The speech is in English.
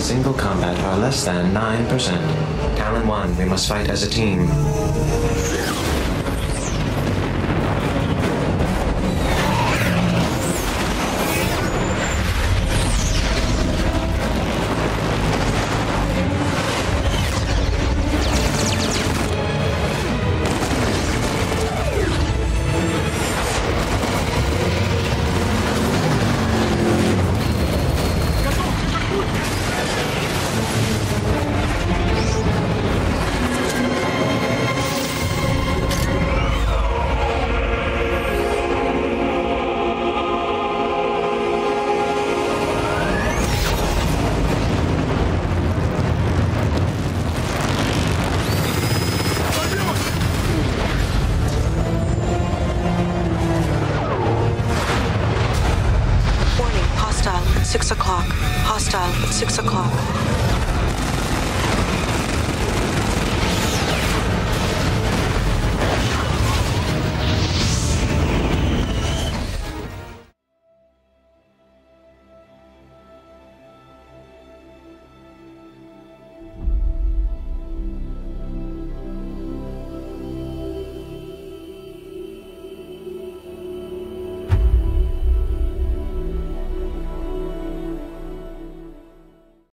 and single combat are less than 9%. Talon 1, we must fight as a team. Hostile at 6 o'clock.